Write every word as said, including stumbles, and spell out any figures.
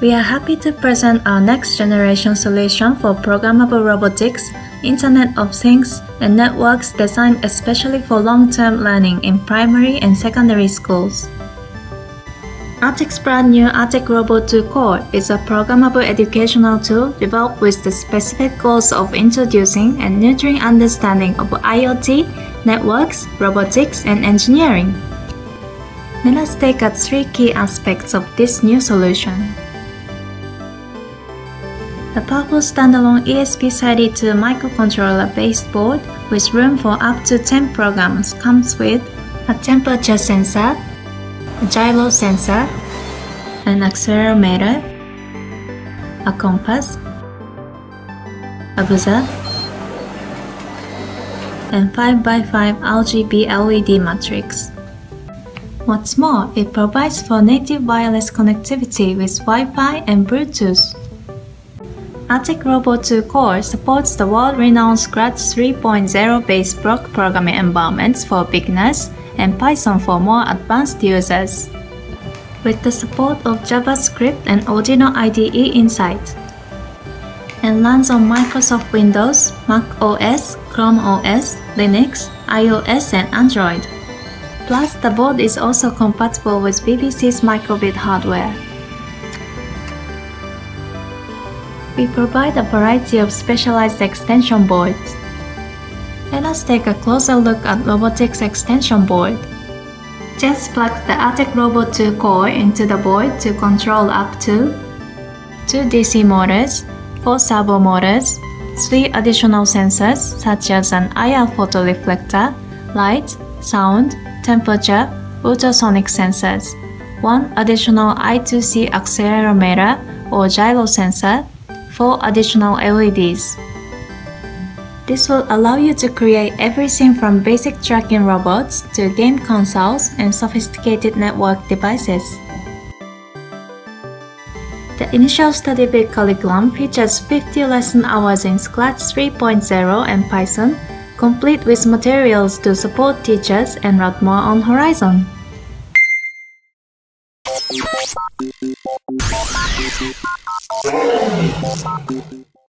We are happy to present our next generation solution for programmable robotics, Internet of Things, and networks designed especially for long-term learning in primary and secondary schools. Artec's brand new ArtecRobo two Core is a programmable educational tool developed with the specific goals of introducing and nurturing understanding of I O T, networks, robotics, and engineering. Let us take at three key aspects of this new solution. A powerful standalone E S P thirty-two microcontroller-based board with room for up to ten programs comes with a temperature sensor, a gyro sensor, an accelerometer, a compass, a buzzer, and five by five R G B L E D matrix. What's more, it provides for native wireless connectivity with Wi-Fi and Bluetooth. ArtecRobo two Core supports the world-renowned Scratch three point oh-based block programming environments for beginners and Python for more advanced users. With the support of JavaScript and Arduino I D E Insight, and runs on Microsoft Windows, Mac O S, Chrome O S, Linux, iOS, and Android. Plus, the board is also compatible with B B C's Microbit hardware. We provide a variety of specialized extension boards. Let us take a closer look at robotics extension board. Just plug the ArtecRobo two Core into the board to control up to two D C motors, four servo motors, three additional sensors such as an I R photoreflector, light, sound, temperature, ultrasonic sensors, one additional I two C accelerometer or gyro sensor, four additional L E Ds. This will allow you to create everything from basic tracking robots to game consoles and sophisticated network devices. The initial study bit curriculum features fifty lesson hours in Scratch three point oh and Python, complete with materials to support teachers and lot more on horizon. Thank you.